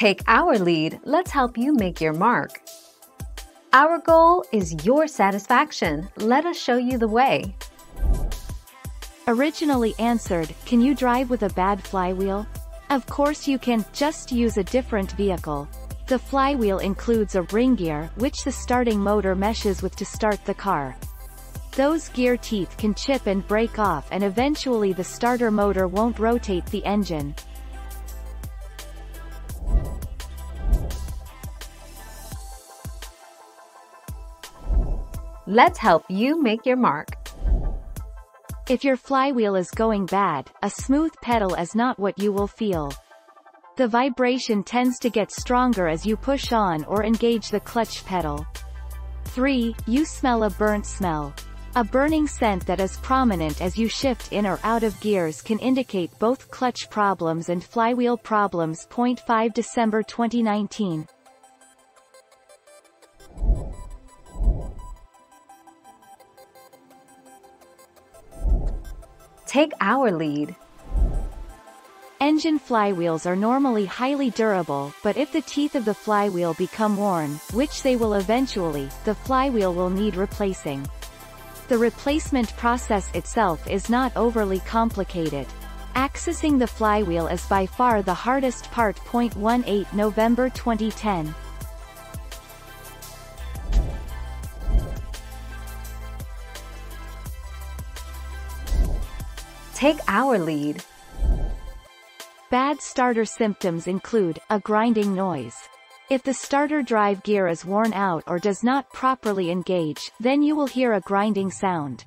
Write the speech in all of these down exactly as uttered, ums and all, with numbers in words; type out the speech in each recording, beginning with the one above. Take our lead, let's help you make your mark. Our goal is your satisfaction. Let us show you the way. Originally answered, can you drive with a bad flywheel? Of course you can, just use a different vehicle. The flywheel includes a ring gear, which the starting motor meshes with to start the car. Those gear teeth can chip and break off, and eventually the starter motor won't rotate the engine. Let's help you make your mark. If your flywheel is going bad, a smooth pedal is not what you will feel. The vibration tends to get stronger as you push on or engage the clutch pedal. three. You smell a burnt smell. A burning scent that is prominent as you shift in or out of gears can indicate both clutch problems and flywheel problems. five. December twenty nineteen. Take our lead. Engine flywheels are normally highly durable, but if the teeth of the flywheel become worn, which they will eventually, the flywheel will need replacing. The replacement process itself is not overly complicated. Accessing the flywheel is by far the hardest part. eighteenth November twenty ten. Take our lead. Bad starter symptoms include a grinding noise. If the starter drive gear is worn out or does not properly engage, then you will hear a grinding sound.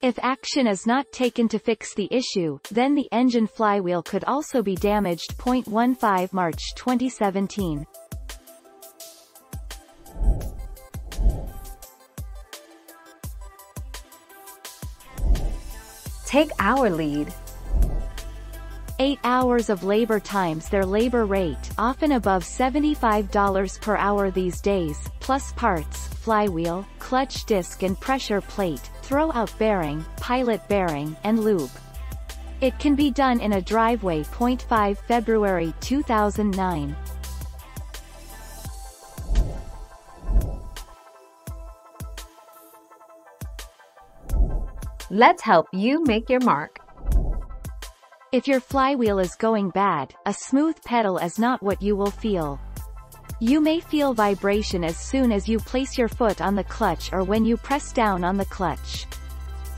If action is not taken to fix the issue, then the engine flywheel could also be damaged. fifteenth March twenty seventeen. Take our lead. Eight hours of labor times their labor rate, often above seventy-five dollars per hour these days, plus parts, flywheel, clutch disc and pressure plate, throwout bearing, pilot bearing, and lube. It can be done in a driveway. five. February two thousand nine. Let's help you make your mark. If your flywheel is going bad, a smooth pedal is not what you will feel. You may feel vibration as soon as you place your foot on the clutch or when you press down on the clutch.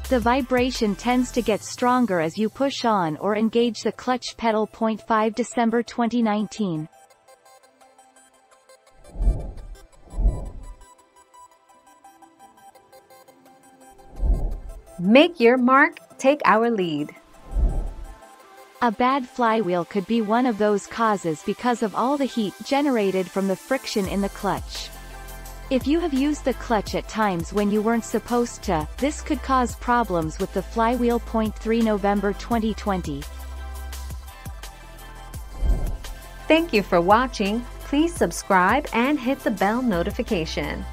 The vibration tends to get stronger as you push on or engage the clutch pedal. five. December twenty nineteen. Make your mark, take our lead. A bad flywheel could be one of those causes because of all the heat generated from the friction in the clutch. If you have used the clutch at times when you weren't supposed to, this could cause problems with the flywheel. third November twenty twenty. Thank you for watching. Please subscribe and hit the bell notification.